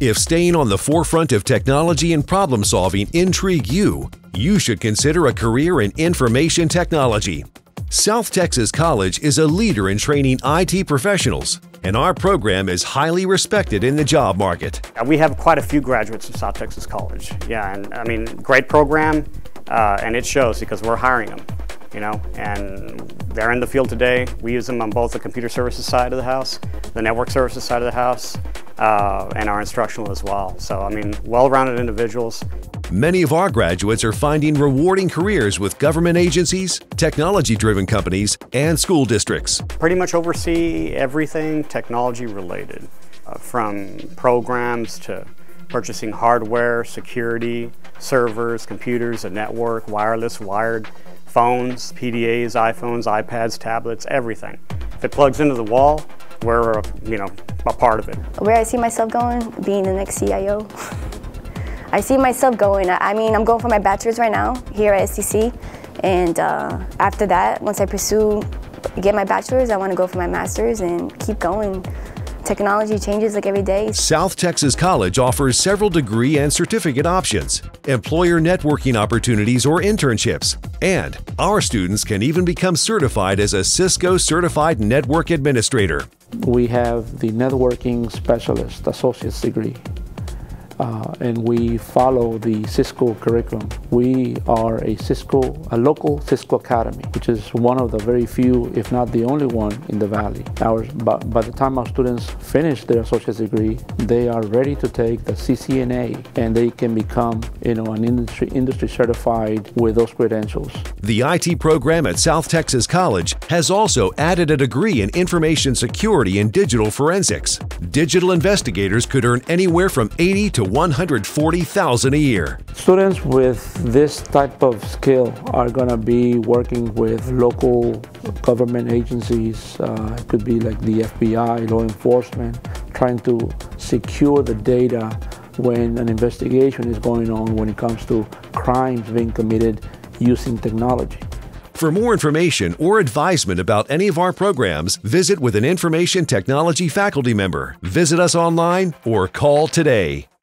If staying on the forefront of technology and problem-solving intrigue you, you should consider a career in information technology. South Texas College is a leader in training IT professionals, and our program is highly respected in the job market. We have quite a few graduates of South Texas College. Yeah, and I mean, great program, and it shows because we're hiring them, you know, and they're in the field today. We use them on both the computer services side of the house, the network services side of the house, and our instructional as well. So, I mean, well-rounded individuals. Many of our graduates are finding rewarding careers with government agencies, technology-driven companies, and school districts. Pretty much oversee everything technology-related, from programs to purchasing hardware, security, servers, computers, a network, wireless, wired, phones, PDAs, iPhones, iPads, tablets, everything. If it plugs into the wall, we're, you know, a part of it. Where I see myself going, being the next CIO. I see myself going, I mean, I'm going for my bachelor's right now here at STC, and after that, once I get my bachelor's, I want to go for my master's and keep going. Technology changes like every day. South Texas College offers several degree and certificate options, employer networking opportunities or internships, and our students can even become certified as a Cisco Certified Network Administrator. We have the Networking Specialist Associate's degree, and we follow the Cisco curriculum. We are a local Cisco Academy, which is one of the very few, if not the only one, in the Valley. By the time our students finish their associate's degree, they are ready to take the CCNA, and they can become, you know, an industry certified with those credentials. The IT program at South Texas College has also added a degree in information security and digital forensics. Digital investigators could earn anywhere from $80,000 to $140,000 a year. Students with this type of skill are going to be working with local government agencies. It could be like the FBI, law enforcement, trying to secure the data when an investigation is going on when it comes to crimes being committed using technology. For more information or advisement about any of our programs, visit with an Information Technology faculty member. Visit us online or call today.